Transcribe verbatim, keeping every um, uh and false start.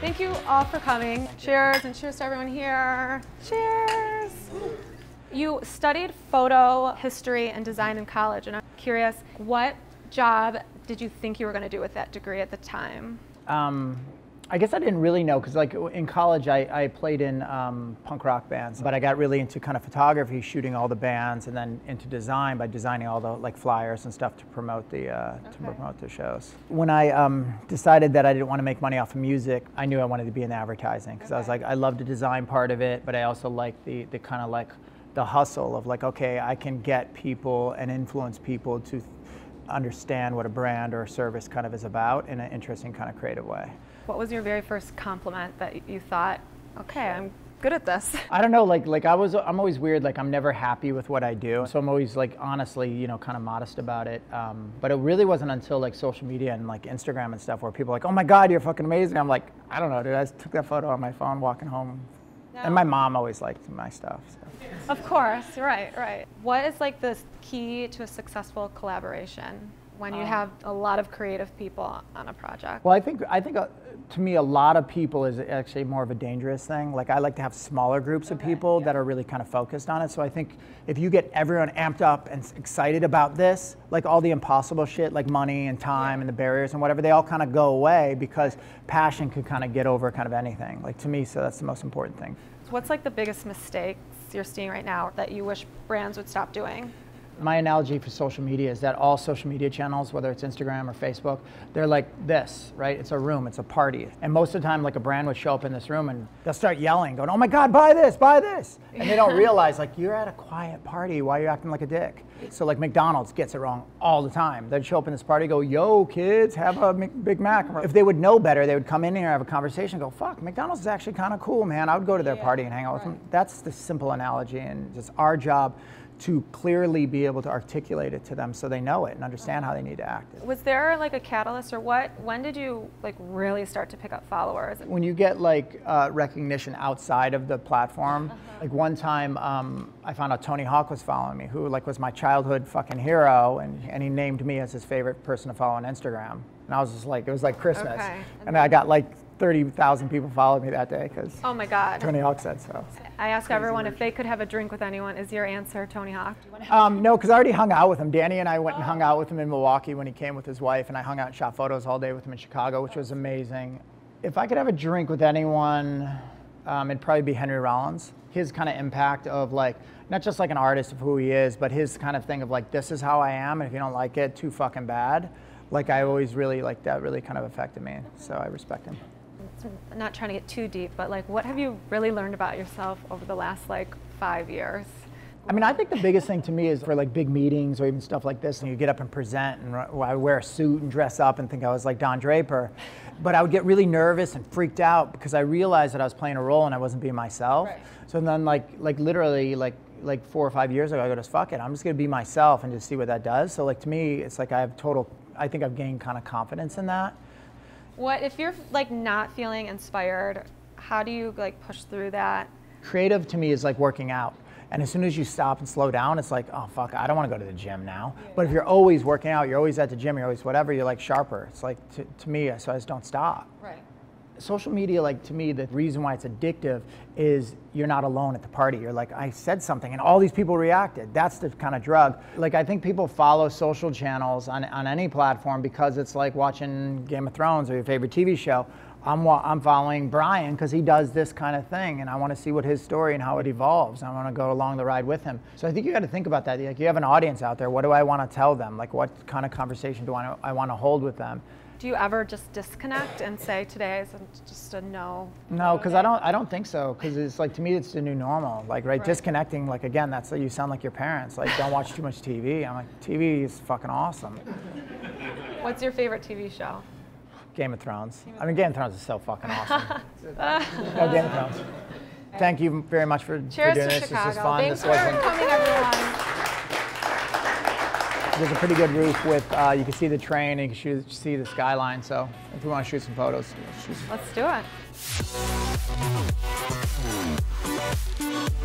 Thank you all for coming. Cheers, and cheers to everyone here. Cheers. You studied photo history and design in college, and I'm curious, what job did you think you were going to do with that degree at the time? Um, I guess I didn't really know, because like in college I, I played in um, punk rock bands, but I got really into kind of photography, shooting all the bands, and then into design by designing all the like flyers and stuff to promote the uh, okay. to promote the shows. When I um, decided that I didn't want to make money off of music, I knew I wanted to be in advertising, because okay. I was like, I love the design part of it, but I also like the the kind of like the hustle of like, okay, I can get people and influence people to understand what a brand or a service kind of is about in an interesting kind of creative way. What was your very first compliment that you thought, okay, I'm good at this? I don't know, like like I was, I'm always weird, like I'm never happy with what I do, so I'm always like honestly, you know, kind of modest about it. Um, but it really wasn't until like social media and like Instagram and stuff where people are like, oh my God, you're fucking amazing. I'm like, I don't know, dude, I just took that photo on my phone walking home. No. And my mom always liked my stuff. So. Of course, right, right. What is like the key to a successful collaboration when you um, have a lot of creative people on a project? Well, I think, I think uh, to me, a lot of people is actually more of a dangerous thing. Like I like to have smaller groups okay, of people yeah. that are really kind of focused on it. So I think if you get everyone amped up and excited about this, like all the impossible shit, like money and time yeah. and the barriers and whatever, they all kind of go away, because passion could kind of get over kind of anything. Like to me, so that's the most important thing. So what's like the biggest mistakes you're seeing right now that you wish brands would stop doing? My analogy for social media is that all social media channels, whether it's Instagram or Facebook, they're like this, right? It's a room, it's a party. And most of the time, like a brand would show up in this room and they'll start yelling, going, oh my God, buy this, buy this. And they don't realize, like, you're at a quiet party, why are you acting like a dick? So like McDonald's gets it wrong all the time. They'd show up in this party, go, yo kids, have a Big Mac. If they would know better, they would come in here, have a conversation, go, fuck, McDonald's is actually kind of cool, man. I would go to their yeah, party and hang out right. with them. That's the simple analogy, and it's our job to clearly be able to articulate it to them so they know it and understand how they need to act. Was there like a catalyst, or what, when did you like really start to pick up followers? When you get like uh, recognition outside of the platform, uh-huh. like one time um, I found out Tony Hawk was following me, who like was my childhood fucking hero, and, and he named me as his favorite person to follow on Instagram. And I was just like, it was like Christmas. Okay. And, and I got like thirty thousand people followed me that day because oh my God, Tony Hawk said so. I ask everyone if they could have a drink with anyone. Is your answer Tony Hawk? Um, no, because I already hung out with him. Danny and I went oh. and hung out with him in Milwaukee when he came with his wife, and I hung out and shot photos all day with him in Chicago, which was amazing. If I could have a drink with anyone, um, it'd probably be Henry Rollins. His kind of impact of like, not just like an artist of who he is, but his kind of thing of like, this is how I am, and if you don't like it, too fucking bad. Like I always really, like that really kind of affected me, so I respect him. I'm not trying to get too deep, but like, what have you really learned about yourself over the last like five years? I mean, I think the biggest thing to me is for like big meetings or even stuff like this, and you get up and present, and I wear a suit and dress up and think I was like Don Draper, but I would get really nervous and freaked out because I realized that I was playing a role and I wasn't being myself. Right. So then like, like literally like, like four or five years ago, I go, just fuck it, I'm just gonna be myself and just see what that does. So like to me, it's like I have total, I think I've gained kind of confidence in that. What, if you're like not feeling inspired, how do you like push through that? Creative to me is like working out. And as soon as you stop and slow down, it's like, oh fuck, I don't want to go to the gym now. Yeah. But if you're always working out, you're always at the gym, you're always whatever, you're like sharper. It's like, to, to me, so I just don't stop. Right. Social media, like to me, the reason why it's addictive is you're not alone at the party. You're like, I said something and all these people reacted. That's the kind of drug. Like I think people follow social channels on, on any platform because it's like watching Game of Thrones or your favorite T V show. I'm, I'm following Brian because he does this kind of thing, and I want to see what his story and how it evolves. I want to go along the ride with him. So I think you got to think about that. Like you have an audience out there. What do I want to tell them? Like what kind of conversation do I, I want to hold with them? Do you ever just disconnect and say today is just a no? No, because I don't. I don't think so. Because it's like to me, it's the new normal. Like right, right. disconnecting. Like again, that's like, you sound like your parents. Like don't watch too much T V. I'm like, T V is fucking awesome. What's your favorite T V show? Game of Thrones. Game of I mean, Game of Thrones is so fucking awesome. No, Game of Thrones. Thank you very much for, Cheers for doing to this. Chicago. This was fun. Thanks this for wasn't... coming, everyone. There's a pretty good roof with, uh, you can see the train and you can shoot, see the skyline. So if we want to shoot some photos, let's, shoot some. Let's do it.